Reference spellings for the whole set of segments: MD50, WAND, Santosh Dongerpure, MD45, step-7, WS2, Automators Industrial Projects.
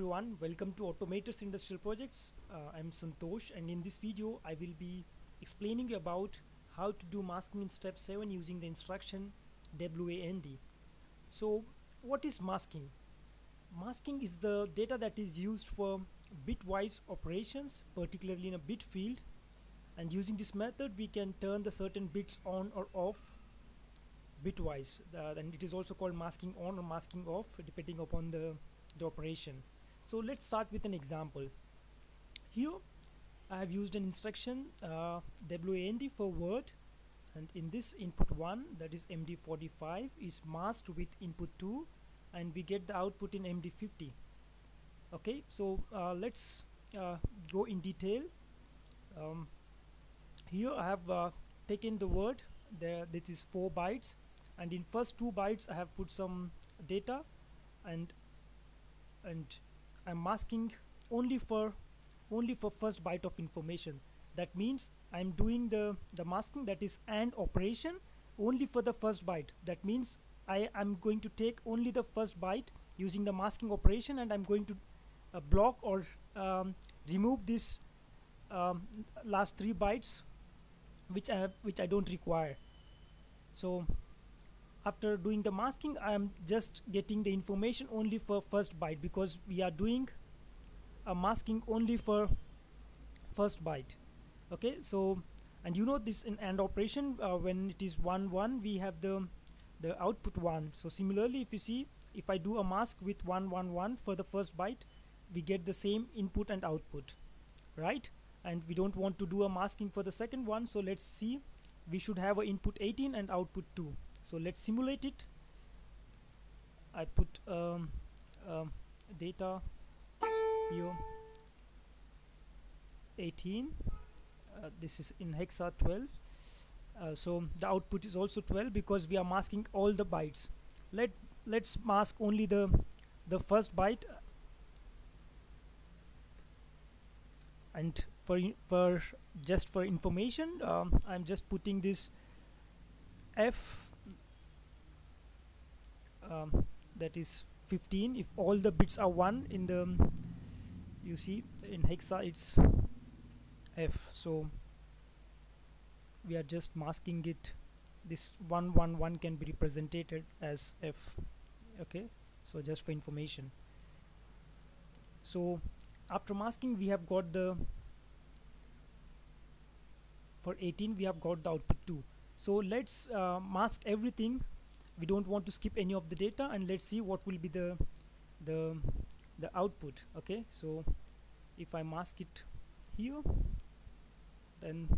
everyone, welcome to Automators Industrial Projects. I'm Santosh, and in this video I will be explaining you about how to do masking in step 7 using the instruction WAND. So what is masking? Masking is the data that is used for bitwise operations, particularly in a bit field, and using this method we can turn the certain bits on or off bitwise, and it is also called masking on or masking off depending upon the operation. So let's start with an example. Here I have used an instruction WAND for word, and in this input 1, that is MD45, is masked with input 2, and we get the output in MD50. Okay, so let's go in detail. Here I have taken the word, this is 4 bytes, and in first 2 bytes I have put some data, and I'm masking only for first byte of information. That means I'm doing the masking, that is AND operation, only for the first byte. That means I am going to take only the first byte using the masking operation, and I'm going to block or remove this last 3 bytes which I don't require. So after doing the masking, I am just getting the information only for first byte, because we are doing a masking only for first byte. Okay, so, and you know this in AND operation, when it is 1 1, we have the output 1. So similarly, if you see, if I do a mask with 1 1 1 for the first byte, we get the same input and output, right? And we don't want to do a masking for the second one, so let's see, we should have an input 18 and output 2. So let's simulate it. I put data here 18, this is in hexa 12, so the output is also 12 because we are masking all the bytes. Let's mask only the first byte, and for information, I'm just putting this F, that is 15. If all the bits are 1 in the, you see in hexa it's F, so we are just masking it. This 1 1 1 can be represented as F. Okay, so just for information. So after masking, we have got for 18 we have got the output 2. So let's mask everything. We don't want to skip any of the data, and let's see what will be the output. Okay, so if I mask it here, then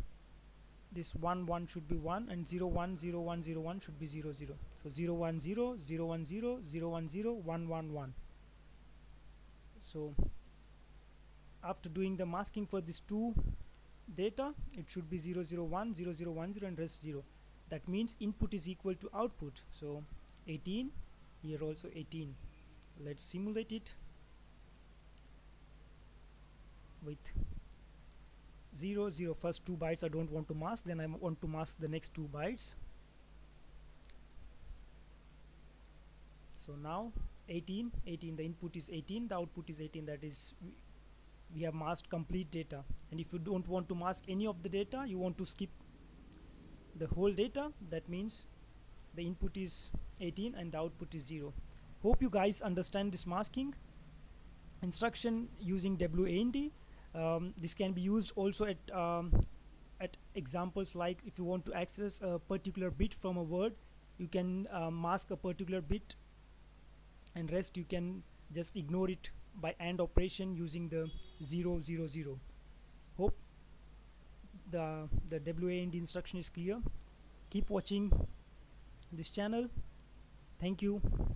this 1 1 should be 1, and 0 1 0 1 0 1 should be 0 0. So 0 1 0 0 1 0 0 1 0 1 1 1. So after doing the masking for these 2 data, it should be 0 0 1 0 0 1 0 and rest 0. That means input is equal to output. So 18 here, also 18. Let's simulate it with 0 0. First 2 bytes I don't want to mask, then I want to mask the next 2 bytes. So now 18 18, the input is 18, the output is 18. That is, we have masked complete data. And if you don't want to mask any of the data, you want to skip the whole data, that means the input is 18 and the output is 0. Hope you guys understand this masking instruction using WAND. This can be used also at examples like if you want to access a particular bit from a word, you can mask a particular bit, and rest you can just ignore it by AND operation using the 0 0 0. Hope the WAND instruction is clear. Keep watching this channel. Thank you.